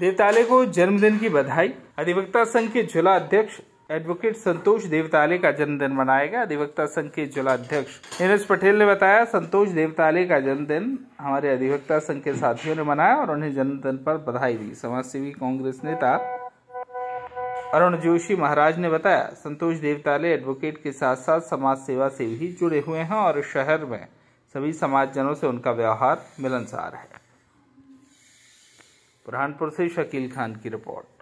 देवताले को जन्मदिन की बधाई। अधिवक्ता संघ के जिला अध्यक्ष एडवोकेट संतोष देवताले का जन्मदिन मनाया गया। अधिवक्ता संघ के जिलाध्यक्ष एन एस पटेल ने बताया, संतोष देवताले का जन्मदिन हमारे अधिवक्ता संघ के साथियों ने मनाया और उन्हें जन्मदिन पर बधाई दी। समाजसेवी कांग्रेस नेता अरुण जोशी महाराज ने बताया, संतोष देवताले एडवोकेट के साथ साथ समाज सेवा से भी जुड़े हुए हैं और शहर में सभी समाजजनों से उनका व्यवहार मिलनसार है। बुरहानपुर से शकील खान की रिपोर्ट।